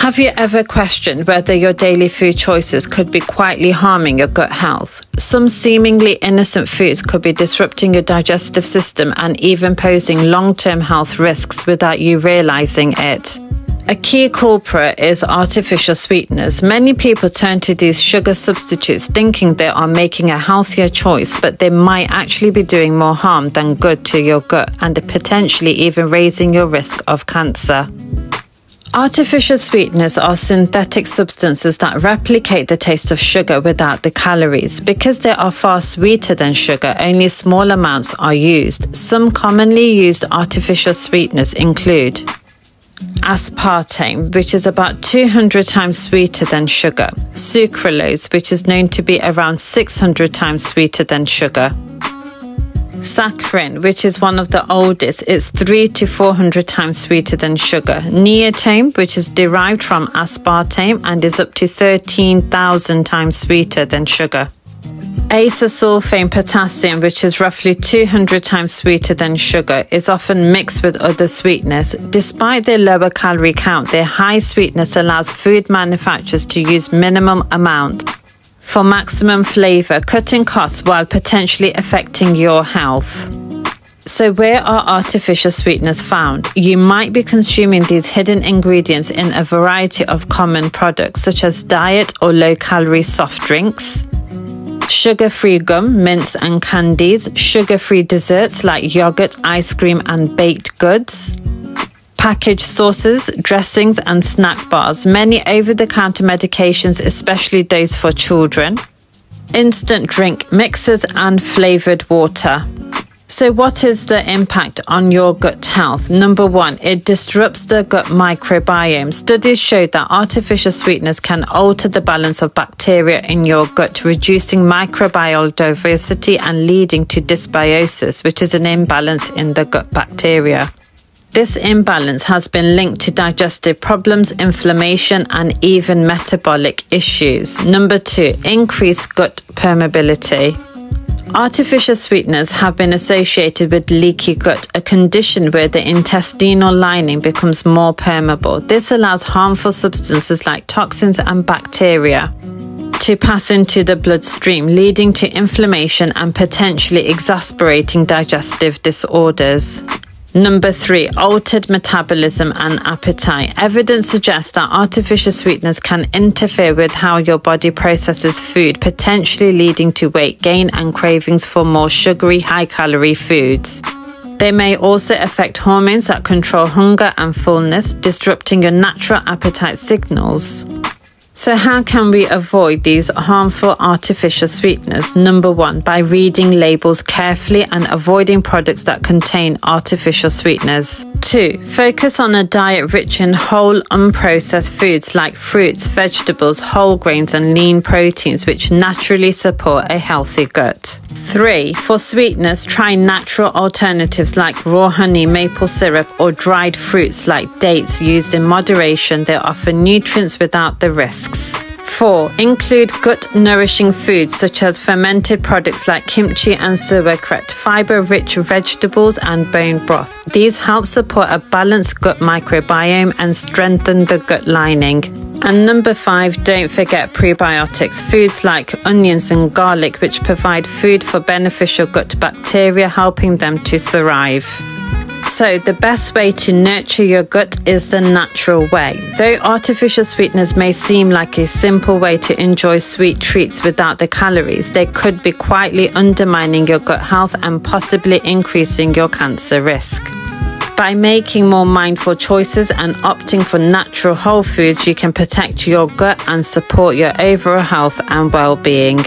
Have you ever questioned whether your daily food choices could be quietly harming your gut health? Some seemingly innocent foods could be disrupting your digestive system and even posing long-term health risks without you realizing it. A key culprit is artificial sweeteners. Many people turn to these sugar substitutes thinking they are making a healthier choice, but they might actually be doing more harm than good to your gut and potentially even raising your risk of cancer. Artificial sweeteners are synthetic substances that replicate the taste of sugar without the calories. Because they are far sweeter than sugar, only small amounts are used. Some commonly used artificial sweeteners include aspartame, which is about 200 times sweeter than sugar, sucralose, which is known to be around 600 times sweeter than sugar, saccharin, which is one of the oldest, it's 300 to 400 times sweeter than sugar, neotame, which is derived from aspartame and is up to 13,000 times sweeter than sugar, acesulfame potassium, which is roughly 200 times sweeter than sugar, is often mixed with other sweeteners. Despite their lower calorie count, their high sweetness allows food manufacturers to use minimum amount for maximum flavor, cutting costs while potentially affecting your health. So where are artificial sweeteners found? You might be consuming these hidden ingredients in a variety of common products such as diet or low-calorie soft drinks, sugar-free gum, mints and candies, sugar-free desserts like yogurt, ice cream and baked goods, packaged sauces, dressings and snack bars, many over-the-counter medications, especially those for children, instant drink mixers and flavoured water. So what is the impact on your gut health? Number one, it disrupts the gut microbiome. Studies show that artificial sweeteners can alter the balance of bacteria in your gut, reducing microbial diversity and leading to dysbiosis, which is an imbalance in the gut bacteria. This imbalance has been linked to digestive problems, inflammation, and even metabolic issues. Number two, increased gut permeability. Artificial sweeteners have been associated with leaky gut, a condition where the intestinal lining becomes more permeable. This allows harmful substances like toxins and bacteria to pass into the bloodstream, leading to inflammation and potentially exacerbating digestive disorders. Number three, altered metabolism and appetite. Evidence suggests that artificial sweeteners can interfere with how your body processes food, potentially leading to weight gain and cravings for more sugary, high-calorie foods. They may also affect hormones that control hunger and fullness, disrupting your natural appetite signals. So how can we avoid these harmful artificial sweeteners? Number one, by reading labels carefully and avoiding products that contain artificial sweeteners. Two, focus on a diet rich in whole, unprocessed foods like fruits, vegetables, whole grains, and lean proteins, which naturally support a healthy gut. Three, for sweeteners, try natural alternatives like raw honey, maple syrup, or dried fruits like dates used in moderation. They offer nutrients without the risk. 4. Include gut-nourishing foods such as fermented products like kimchi and sauerkraut, fiber-rich vegetables and bone broth. These help support a balanced gut microbiome and strengthen the gut lining. And number 5, don't forget prebiotics. Foods like onions and garlic, which provide food for beneficial gut bacteria, helping them to thrive. So the best way to nurture your gut is the natural way. Though artificial sweeteners may seem like a simple way to enjoy sweet treats without the calories, they could be quietly undermining your gut health and possibly increasing your cancer risk. By making more mindful choices and opting for natural whole foods, you can protect your gut and support your overall health and well-being.